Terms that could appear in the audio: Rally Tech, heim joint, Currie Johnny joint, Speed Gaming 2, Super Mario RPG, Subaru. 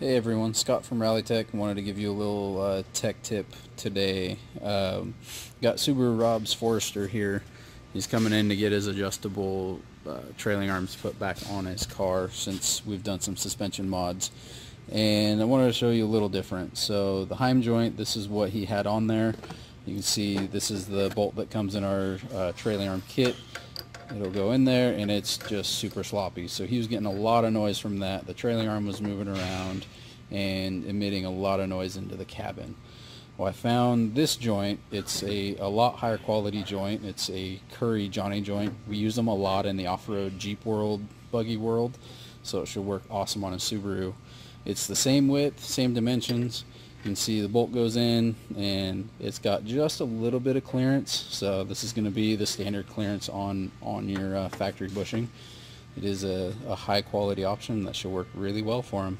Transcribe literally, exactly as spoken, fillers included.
Hey everyone, Scott from Rally Tech. Wanted to give you a little uh, tech tip today. Um, got Subaru Rob's Forester here. He's coming in to get his adjustable uh, trailing arms put back on his car since we've done some suspension mods. And I wanted to show you a little different. So the Heim joint, this is what he had on there. You can see this is the bolt that comes in our uh, trailing arm kit. It'll go in there, and it's just super sloppy. So he was getting a lot of noise from that. The trailing arm was moving around and emitting a lot of noise into the cabin. Well, I found this joint. It's a, a lot higher quality joint. It's a Currie Johnny joint. We use them a lot in the off-road Jeep world, buggy world, so it should work awesome on a Subaru. It's the same width, same dimensions. You can see the bolt goes in, and it's got just a little bit of clearance. So this is going to be the standard clearance on on your uh, factory bushing. It is a, a high quality option that should work really well for them.